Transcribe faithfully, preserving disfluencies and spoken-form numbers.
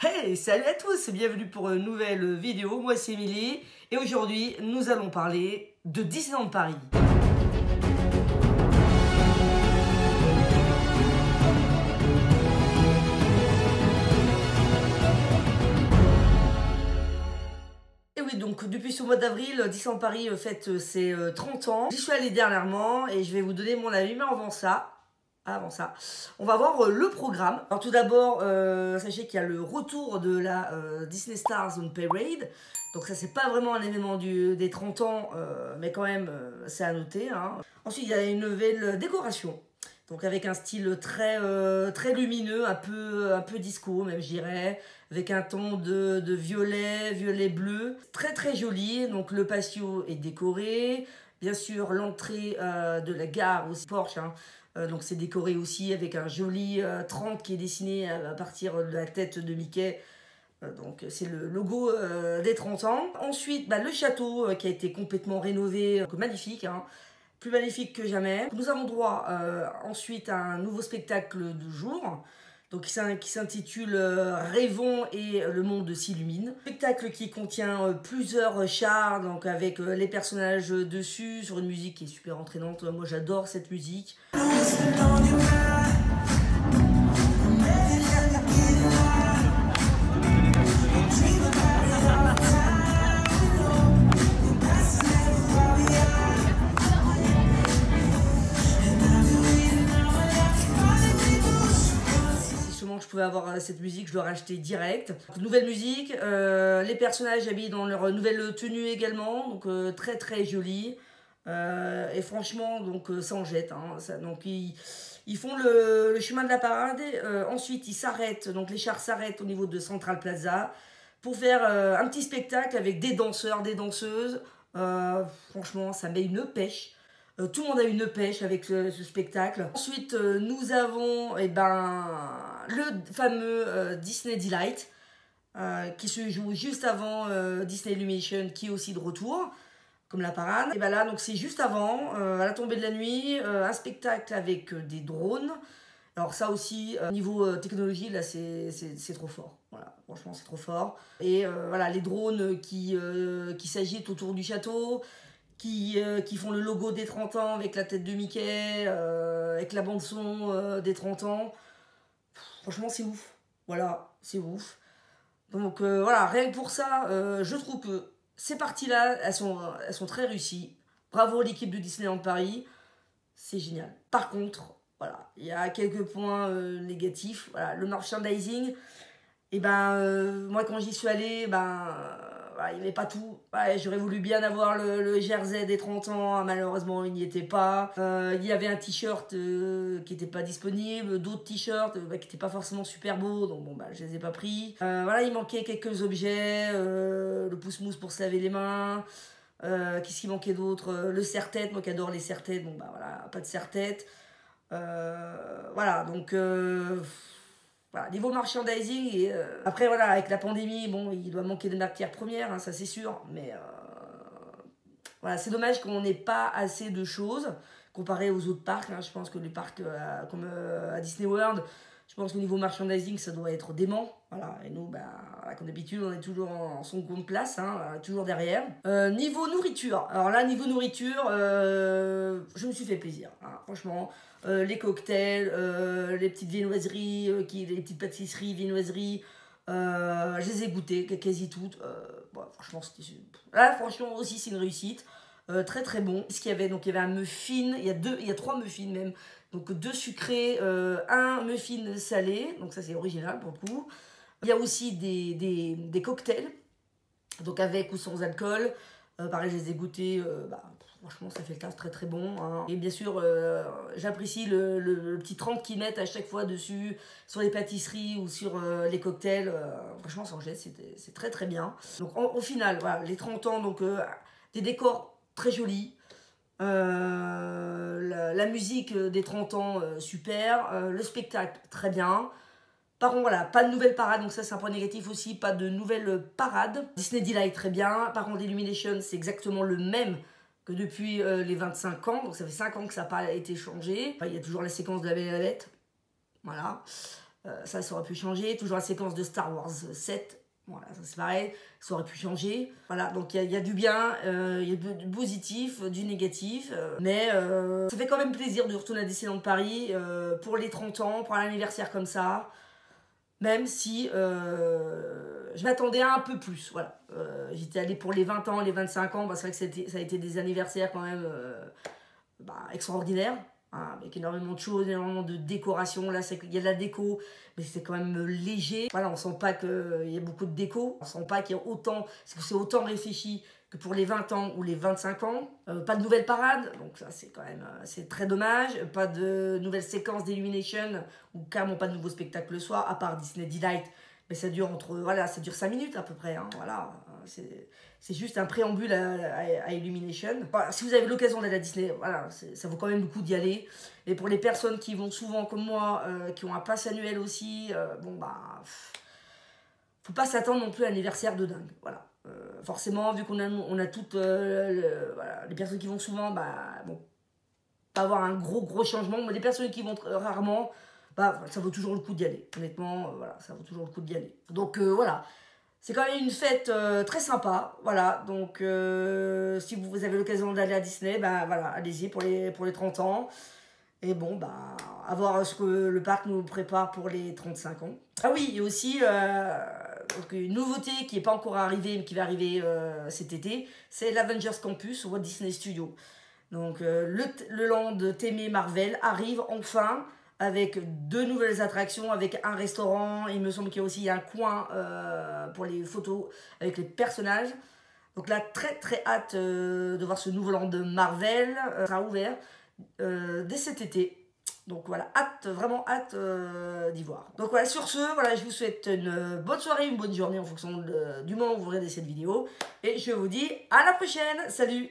Hey, salut à tous, bienvenue pour une nouvelle vidéo, moi c'est Émilie et aujourd'hui nous allons parler de Disneyland Paris. Donc depuis ce mois d'avril, Disneyland Paris fête ses trente ans. J'y suis allée dernièrement et je vais vous donner mon avis, mais avant ça, avant ça, on va voir le programme. Alors tout d'abord, euh, sachez qu'il y a le retour de la euh, Disney Stars on Parade. Donc ça c'est pas vraiment un événement du, des trente ans, euh, mais quand même euh, c'est à noter, hein. Ensuite il y a une nouvelle décoration. Donc avec un style très, euh, très lumineux, un peu, un peu disco même je dirais, avec un ton de, de violet, violet bleu, très très joli. Donc le patio est décoré, bien sûr l'entrée euh, de la gare aussi, Porsche, hein. euh, donc c'est décoré aussi avec un joli euh, trente qui est dessiné à partir de la tête de Mickey. Donc c'est le logo euh, des trente ans. Ensuite bah, le château euh, qui a été complètement rénové, donc magnifique, hein. Plus magnifique que jamais. Nous avons droit euh, ensuite à un nouveau spectacle de jour, donc qui s'intitule euh, Rêvons et le monde s'illumine. Spectacle qui contient euh, plusieurs chars, donc avec euh, les personnages dessus, sur une musique qui est super entraînante. Moi j'adore cette musique. Je pouvais avoir cette musique, je l'aurais achetée direct. Donc, nouvelle musique, euh, les personnages habillés dans leur nouvelle tenue également, donc euh, très très jolie. Euh, et franchement, donc euh, ça en jette, hein, ça, donc ils, ils font le, le chemin de la parade. Euh, ensuite, ils s'arrêtent, donc les chars s'arrêtent au niveau de Central Plaza pour faire euh, un petit spectacle avec des danseurs, des danseuses. Euh, franchement, ça met une pêche. Euh, tout le monde a une pêche avec ce, ce spectacle. Ensuite, euh, nous avons eh ben, le fameux euh, Disney Delight euh, qui se joue juste avant euh, Disney Illumination, qui est aussi de retour, comme la parade. Et ben là, donc c'est juste avant, euh, à la tombée de la nuit, euh, un spectacle avec euh, des drones. Alors ça aussi, euh, niveau euh, technologie, là c'est trop fort. Voilà, franchement c'est trop fort. Et euh, voilà, les drones qui, euh, qui s'agitent autour du château, Qui, euh, qui font le logo des trente ans avec la tête de Mickey, euh, avec la bande-son euh, des trente ans. Pff, franchement, c'est ouf. Voilà, c'est ouf. Donc euh, voilà, rien que pour ça, euh, je trouve que ces parties-là, elles sont, elles sont très réussies. Bravo à l'équipe de Disneyland Paris. C'est génial. Par contre, voilà, il y a quelques points euh, négatifs. Voilà, le merchandising, et ben, euh, moi quand j'y suis allée, ben... Voilà, il n'y avait pas tout. Ouais, j'aurais voulu bien avoir le, le jersey des trente ans. Malheureusement, il n'y était pas. Euh, il y avait un t-shirt euh, qui n'était pas disponible. D'autres t-shirts euh, bah, qui n'étaient pas forcément super beaux. Donc, bon, bah, je ne les ai pas pris. Euh, voilà, il manquait quelques objets. Euh, le pousse-mousse pour se laver les mains. Euh, Qu'est-ce qui manquait d'autre? Le serre-tête. Moi qui adore les serre-têtes. Bon, bah voilà, pas de serre-tête. Euh, voilà, donc... Euh... Voilà, niveau merchandising, et euh... après voilà, avec la pandémie, bon, il doit manquer de matières premières, hein, ça c'est sûr, mais euh... voilà, c'est dommage qu'on n'ait pas assez de choses comparé aux autres parcs, hein. Je pense que les parcs euh, comme euh, à Disney World, je pense qu'au niveau merchandising, ça doit être dément, voilà, et nous, bah, comme d'habitude, on est toujours en seconde place, hein, toujours derrière. Euh, niveau nourriture, alors là, niveau nourriture, euh... je me suis fait plaisir, hein, franchement. Euh, les cocktails, euh, les petites viennoiseries, euh, qui, les petites pâtisseries, viennoiseries, euh, je les ai goûtées, quasi toutes. Euh, bon, franchement, là, franchement, aussi, c'est une réussite. Euh, très, très bon. Ce qu'il y avait, donc, il y avait un muffin, il y a, deux, il y a trois muffins même. Donc, deux sucrés, euh, un muffin salé. Donc, ça, c'est original pour le coup. Il y a aussi des, des, des cocktails, donc avec ou sans alcool. Euh, pareil, je les ai goûtés, euh, bah, franchement ça fait le taf, très très bon, hein. Et bien sûr, euh, j'apprécie le, le, le petit trente qu'ils mettent à chaque fois dessus, sur les pâtisseries ou sur euh, les cocktails, euh, franchement sans geste, c'est très très bien. Donc en, au final, voilà, les trente ans, donc euh, des décors très jolis, euh, la, la musique des trente ans, euh, super, euh, le spectacle, très bien. Par contre, voilà, pas de nouvelle parade, donc ça c'est un point négatif aussi, pas de nouvelle parade. Disney Delight, très bien. Par contre, Illumination, c'est exactement le même que depuis euh, les vingt-cinq ans, donc ça fait cinq ans que ça n'a pas été changé. Enfin, il y a toujours la séquence de la Belle et la Bête, voilà. Euh, ça, ça aurait pu changer. Toujours la séquence de Star Wars sept. Voilà, ça c'est pareil, ça aurait pu changer. Voilà, donc il y, y a du bien, il euh, y a du, du positif, du négatif. Euh, mais euh, ça fait quand même plaisir de retourner à Disneyland Paris euh, pour les trente ans, pour un anniversaire comme ça. Même si euh, je m'attendais à un peu plus, voilà. Euh, J'étais allée pour les vingt ans, les vingt-cinq ans, bah, c'est vrai que ça a été des anniversaires quand même euh, bah, extraordinaires. Hein, avec énormément de choses, énormément de décoration. Là, il y a de la déco, mais c'est quand même léger. Voilà, on sent pas qu'il y a beaucoup de déco. On sent pas qu'il y a autant, que c'est autant réfléchi que pour les vingt ans ou les vingt-cinq ans. Euh, pas de nouvelle parade, donc ça c'est quand même c'est très dommage. Pas de nouvelle séquence d'illumination ou carrément pas de nouveau spectacle le soir, à part Disney Delight. Mais ça dure entre voilà, ça dure cinq minutes à peu près. Hein, voilà, c'est juste un préambule à, à, à Illumination. Voilà, si vous avez l'occasion d'aller à Disney, voilà, ça vaut quand même le coup d'y aller. Et pour les personnes qui vont souvent comme moi, euh, qui ont un pass annuel aussi, euh, bon bah, pff, faut pas s'attendre non plus à un anniversaire de dingue. Voilà, euh, forcément vu qu'on a on a toutes euh, le, voilà, les personnes qui vont souvent, bah bon, pas avoir un gros gros changement. Mais les personnes qui vont euh, rarement. Bah, ça vaut toujours le coup d'y aller. Honnêtement, euh, voilà, ça vaut toujours le coup d'y aller. Donc euh, voilà, c'est quand même une fête euh, très sympa. Voilà, donc euh, si vous avez l'occasion d'aller à Disney, bah, voilà, allez-y pour les, pour les trente ans. Et bon, bah, à voir ce que le parc nous prépare pour les trente-cinq ans. Ah oui, et aussi, euh, donc une nouveauté qui n'est pas encore arrivée, mais qui va arriver euh, cet été, c'est l'Avengers Campus au Walt Disney Studio. Donc euh, le, le land T M Marvel arrive enfin, avec deux nouvelles attractions, avec un restaurant, il me semble qu'il y a aussi un coin euh, pour les photos avec les personnages. Donc là, très très hâte euh, de voir ce nouveau land de Marvel, euh, sera ouvert euh, dès cet été. Donc voilà, hâte, vraiment hâte euh, d'y voir. Donc voilà, sur ce, voilà, je vous souhaite une bonne soirée, une bonne journée en fonction de, du moment où vous regardez cette vidéo. Et je vous dis à la prochaine, salut!